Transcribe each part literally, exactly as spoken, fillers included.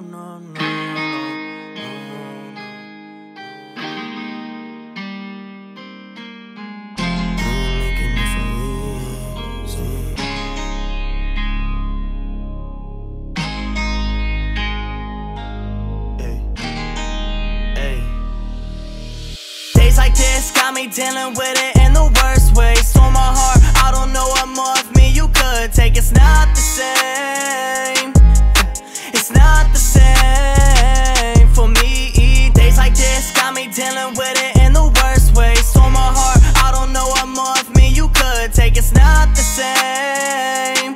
no, no, no, like this, got me dealing with it in the worst way. Stole my heart, I don't know what more of me you could take. It's not the same, it's not the same for me. Days like this, got me dealing with it in the worst way. Stole my heart, I don't know what more of me you could take. It's not the same,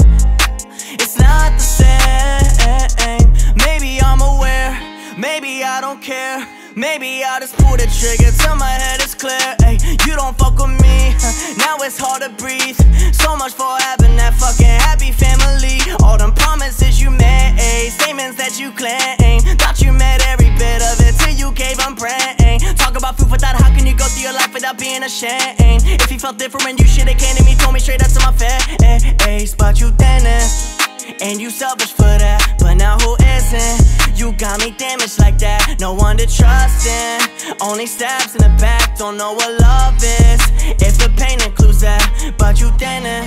it's not the same. Maybe I'm aware, maybe I don't care, maybe I'll just pull the trigger till my head is clear. Ay, you don't fuck with me, now it's hard to breathe. So much for having that fucking happy family. All them promises you made, statements that you claim. Thought you met every bit of it till you gave them brain. Talk about proof without, how can you go through your life without being ashamed? If you felt different, you should've came to me, told me straight up to my face. Ay, spot you thinning, and you selfish for that, but now who isn't? You got me damaged like that, no one to trust in. Only stabs in the back, don't know what love is. If the pain includes that, but you didn't,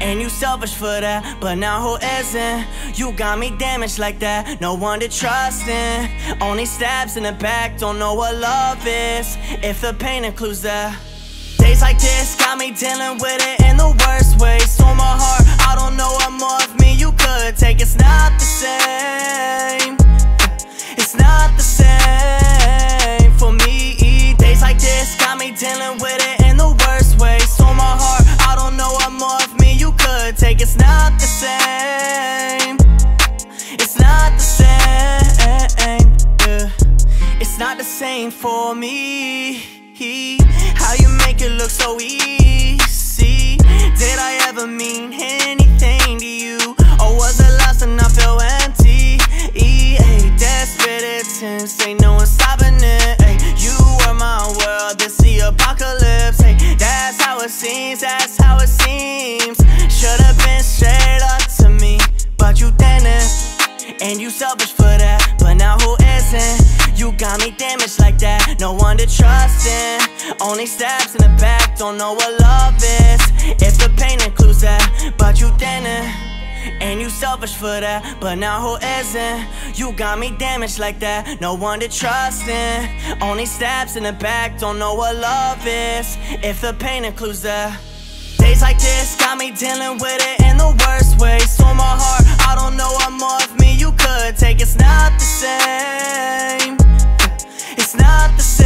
and you selfish for that, but now who isn't? You got me damaged like that, no one to trust in. Only stabs in the back, don't know what love is. If the pain includes that. Days like this, got me dealing with it in the worst way. Stole my heart, I don't know what more of me you could take. It's not the same, it's not the same for me. Days like this, got me dealing with it in the worst way. Stole my heart, I don't know what more of me you could take. It's not the same, it's not the same, yeah. It's not the same for me. How you make it look so easy? Did I ever mean anything to you? Or was it lost and I feel empty? Desperate intense, ain't no one stopping it. Ay, you are my world, this the apocalypse. Ay, that's how it seems, that's how it seems. Should've been straight up to me, but you didn't, and you selfish for that, but now who isn't? You got me damaged like that, no one to trust in. Only stabs in the back, don't know what love is. If the pain includes that, but you didn't, and you selfish for that, but now who isn't? You got me damaged like that, no one to trust in. Only stabs in the back, don't know what love is. If the pain includes that. Days like this, got me dealing with it in the worst way. Stole my heart, I don't know what more of me you could take. It's not the same, it's not the same.